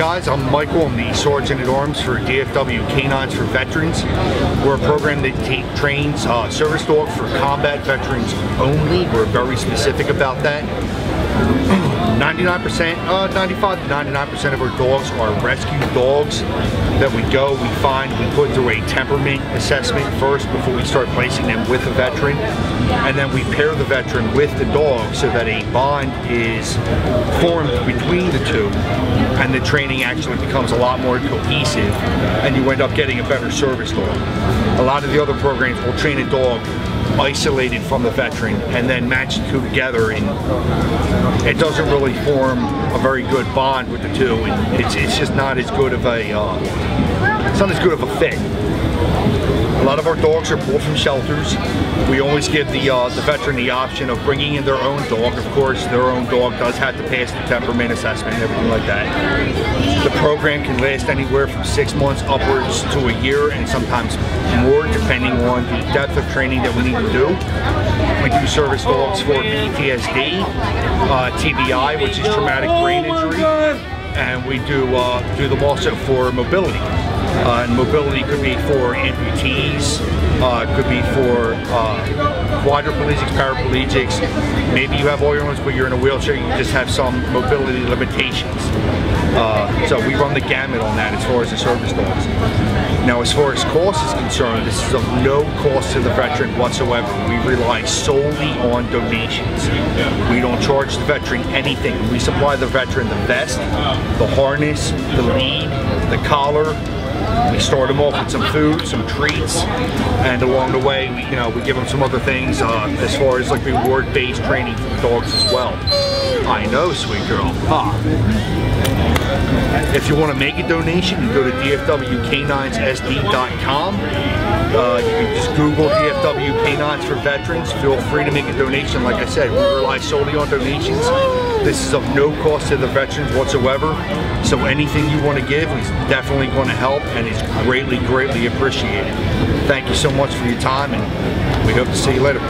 guys, I'm Michael. I'm the Sergeant at Arms for DFW Canines for Veterans. We're a program that trains service dogs for combat veterans only. We're very specific about that. 95 to 99% of our dogs are rescue dogs that we find, we put through a temperament assessment first before we start placing them with a veteran. And then we pair the veteran with the dog so that a bond is formed between the two, and the training actually becomes a lot more cohesive, and you end up getting a better service dog. A lot of the other programs will train a dog isolated from the veteran and then match the two together, and it doesn't really form a very good bond with the two, and it's just not as good of a fit. A lot of our dogs are pulled from shelters. We always give the veteran the option of bringing in their own dog. Of course, their own dog does have to pass the temperament assessment and everything like that. The program can last anywhere from 6 months upwards to a year, and sometimes more, depending on the depth of training that we need to do. We do service dogs for PTSD, TBI, which is traumatic brain injury, and we do them also for mobility. And mobility could be for amputees, could be for quadriplegics, paraplegics. Maybe you have all your ones, but you're in a wheelchair, you just have some mobility limitations. So we run the gamut on that as far as the service dogs. Now, as far as cost is concerned, this is of no cost to the veteran whatsoever. We rely solely on donations. We don't charge the veteran anything. We supply the veteran the vest, the harness, the lead, the collar. We start them off with some food, some treats, and along the way, we give them some other things as far as like reward-based training for the dogs as well. I know, sweet girl. If you want to make a donation, you go to dfwcaninesd.com. You can just Google DFW Canines for Veterans. Feel free to make a donation. Like I said, we rely solely on donations. This is of no cost to the veterans whatsoever. So anything you want to give is definitely going to help, and it's greatly, greatly appreciated. Thank you so much for your time, and we hope to see you later.